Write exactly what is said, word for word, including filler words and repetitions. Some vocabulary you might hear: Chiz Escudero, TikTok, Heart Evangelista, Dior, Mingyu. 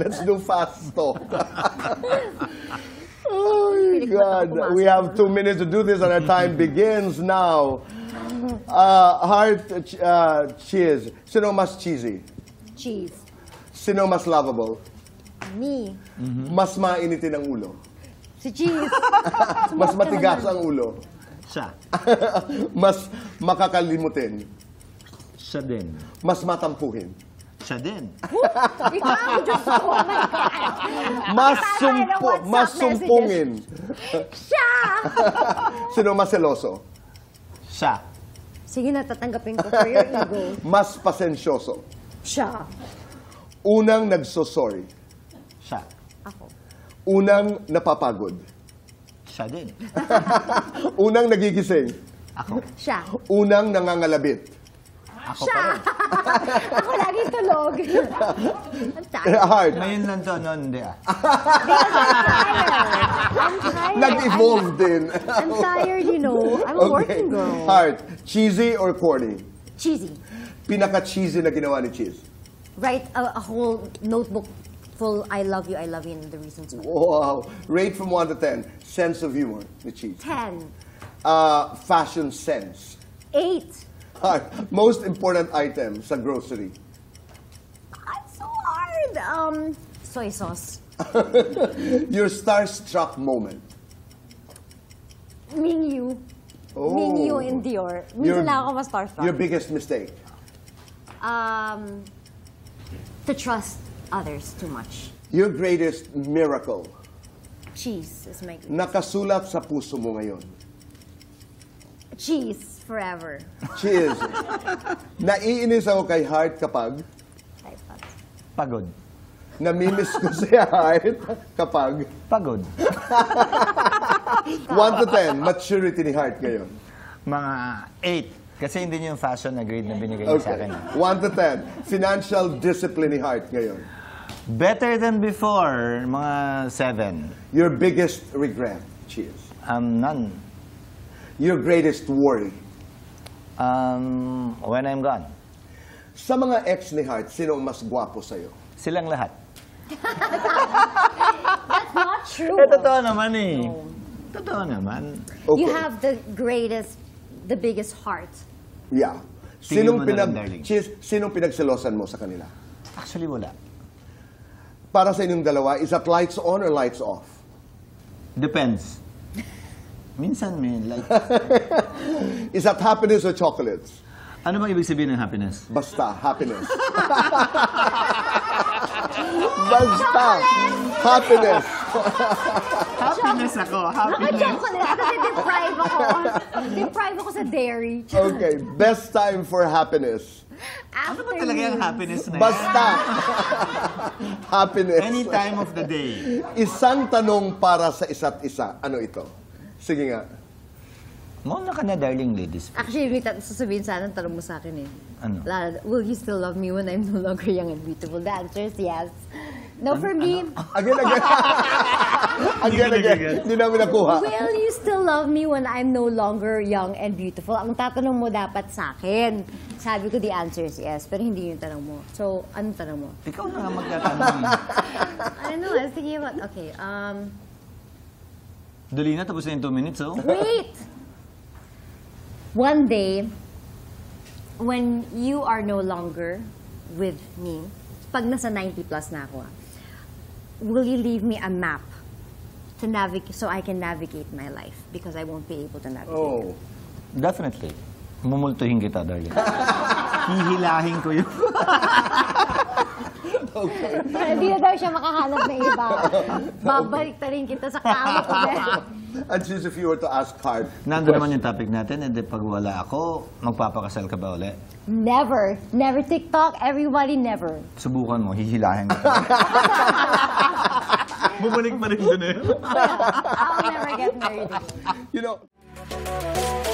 Let's do fast talk. Oh, my God. We have two minutes to do this, and our time begins now. Uh, heart, uh, cheese. Sino mas cheesy? Cheese. Sino mas lovable? Me. Mm-hmm. Mas mainitin ang ulo? Si cheese. Mas matigas ang ulo? Siya. Mas makakalimutin? Siya din. Mas matampuhin? Siya din. Ikaw, Diyos ko, oh my God. Mas, sumpu mas sumpungin. Siya! Sino mas seloso? Siya. Sige na, tatanggapin ko for your ego. Mas pasensyoso? Siya. Unang nagsosorry? Siya. Ako. Unang napapagod? Siya din. Unang nagigising? Ako. Siya. Unang nangangalabit? Ako siya. Ako lagi tulog. Heart. Ngayon nandun, hindi ah. Because I'm tired. I'm tired. Nag-evolve din. I'm tired, you know. I'm a okay. working girl. Heart. Cheesy or corny? Cheesy. Pinaka-cheesy na ginawa ni Chiz? Write a, a whole notebook full I love you, I love you, and the reasons why. Wow. Rate from one to ten. Sense of humor ni Chiz? ten. Uh, fashion sense? eight. Heart. Most important item sa grocery? It's so hard. Um, soy sauce. Your starstruck moment? Mingyu. Oh. Mingyu in Dior. Minsan lang ako ma-starstruck. Your biggest mistake? Um, to trust others too much. Your greatest miracle? Cheese is my greatest. Nakasulat sa puso mo ngayon? Cheese. Forever. Cheers. Naiinis ako kay Heart kapag? Pagod. Namimiss ko si Heart kapag? Pagod. one to ten, maturity ni Heart ngayon? Mga eight. Kasi hindi niyo yung fashion na grade na binigay niyo okay. sa akin. one to ten, financial discipline ni Heart ngayon? Better than before, mga seven. Your biggest regret? Cheers. Um, none. Your greatest worry? Um, when I'm gone. Sa mga ex ni Heart, sino ang mas gwapo sa'yo? Silang lahat. That's not true. Eh, totoo naman eh. No. Totoo naman. Okay. You have the greatest, the biggest heart. Yeah. Sinong pinag, sinong pinagselosan mo sa kanila? Actually, wala. Para sa inyong dalawa, is that lights on or lights off? Depends. Minsan may like. Is that happiness or chocolates? Ano bang ibig sabihin ng happiness? Basta, happiness. Basta, happiness. Happiness ako, happiness. Naka-chocolate kasi deprive ako. Deprive ako sa dairy. Okay, best time for happiness. Ano ba talaga yung happiness na yan? Basta, happiness. Any time of the day. Isang tanong para sa isa't isa. Ano ito? Sige nga. Mauna ka na, darling ladies. Please. Actually, may sasabihin sana, tanong mo sa akin eh. Ano? Lala, will you still love me when I'm no longer young and beautiful? The answer is yes. No, ano, for ano? me. Again, again. Again, again. Hindi namin nakuha. Will you still love me when I'm no longer young and beautiful? Ang tatanong mo dapat sa akin. Sabi ko, the answer is yes. Pero hindi yung tanong mo. So, ano tanong mo? Ikaw na nga magtatanong. Ano, sige what? Okay, um... Dali na, tapos na yung two minutes, oh. Wait! One day, when you are no longer with me, pag nasa ninety plus na ako, will you leave me a map to navigate, so I can navigate my life? Because I won't be able to navigate. Oh, definitely. Mumultuhin kita, darling. Hihilahin ko yun. Okay. Hindi na daw siya makahanap na iba. Babalik na rin kita sa kama ko. And since if you were to ask Heart... Nandun naman yung topic natin, and then pag wala ako, magpapakasal ka ba ulit? Never. Never TikTok, everybody never. Subukan mo, hihilahin mo. Bumalik pa rin dun eh. I'll never get married. You know...